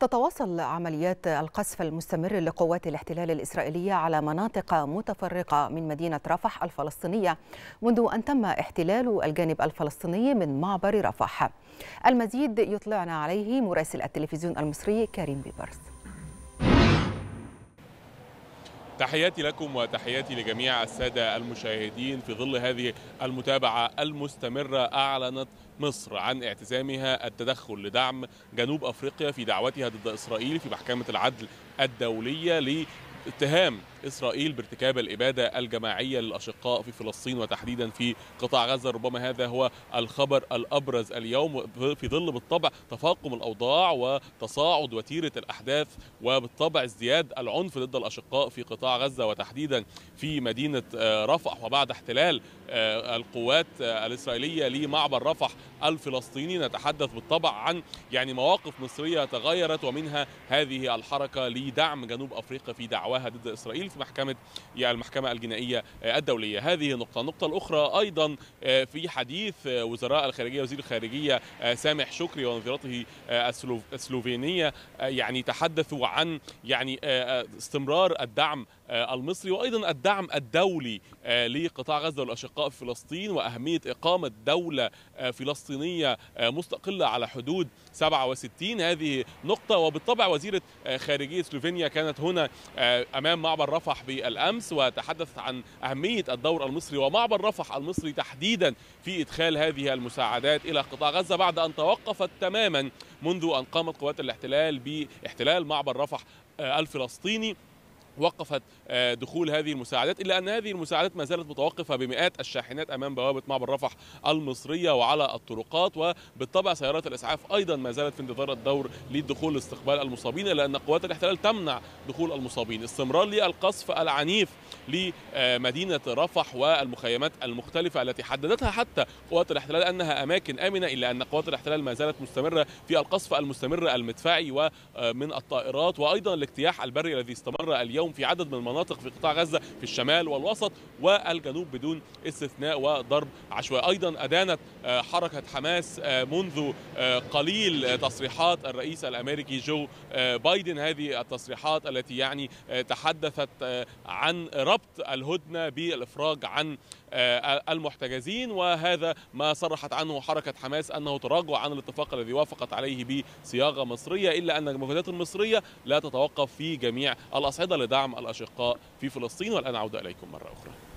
تتواصل عمليات القصف المستمر لقوات الاحتلال الإسرائيلية على مناطق متفرقة من مدينة رفح الفلسطينية منذ أن تم احتلال الجانب الفلسطيني من معبر رفح. المزيد يطلعنا عليه مراسل التلفزيون المصري كريم بيبرس. تحياتي لكم وتحياتي لجميع السادة المشاهدين. في ظل هذه المتابعة المستمرة أعلنت مصر عن اعتزامها التدخل لدعم جنوب أفريقيا في دعوتها ضد إسرائيل في محكمة العدل الدولية لاتهام إسرائيل بارتكاب الإبادة الجماعية للأشقاء في فلسطين وتحديدا في قطاع غزة. ربما هذا هو الخبر الأبرز اليوم في ظل بالطبع تفاقم الأوضاع وتصاعد وتيرة الأحداث وبالطبع ازدياد العنف ضد الأشقاء في قطاع غزة وتحديدا في مدينة رفح، وبعد احتلال القوات الإسرائيلية لمعبر رفح الفلسطيني. نتحدث بالطبع عن مواقف مصرية تغيرت ومنها هذه الحركة لدعم جنوب أفريقيا في دعواها ضد إسرائيل في المحكمة الجنائية الدولية. هذه نقطة. النقطة الأخرى أيضا في حديث وزراء الخارجية، وزير الخارجية سامح شكري ونظيرته السلوفينية تحدثوا عن استمرار الدعم المصري وأيضا الدعم الدولي لقطاع غزة والأشقاء في فلسطين وأهمية إقامة دولة فلسطينية مستقلة على حدود 67. هذه نقطة. وبالطبع وزيرة خارجية سلوفينيا كانت هنا أمام معبر رفح بالأمس وتحدثت عن أهمية الدور المصري ومعبر رفح المصري تحديدا في إدخال هذه المساعدات إلى قطاع غزة بعد أن توقفت تماما منذ أن قامت قوات الاحتلال باحتلال معبر رفح الفلسطيني. وقفت دخول هذه المساعدات، إلا أن هذه المساعدات ما زالت متوقفة بمئات الشاحنات أمام بوابة معبر رفح المصرية وعلى الطرقات، وبالطبع سيارات الإسعاف أيضا ما زالت في انتظار الدور للدخول لاستقبال المصابين، إلا أن قوات الاحتلال تمنع دخول المصابين. استمرار للقصف العنيف لمدينة رفح والمخيمات المختلفة التي حددتها حتى قوات الاحتلال أنها أماكن آمنة، إلا أن قوات الاحتلال ما زالت مستمرة في القصف المستمر المدفعي ومن الطائرات، وأيضا الاجتياح البري الذي استمر اليوم في عدد من المناطق في قطاع غزة في الشمال والوسط والجنوب بدون استثناء وضرب عشوائي. أيضا أدانت حركة حماس منذ قليل تصريحات الرئيس الأمريكي جو بايدن، هذه التصريحات التي تحدثت عن ربط الهدنة بالإفراج عن المحتجزين، وهذا ما صرحت عنه حركة حماس أنه تراجع عن الاتفاق الذي وافقت عليه بصياغة مصرية، إلا أن المجهودات المصرية لا تتوقف في جميع الأصعدة لدعم الأشقاء في فلسطين. والآن أعود إليكم مرة أخرى.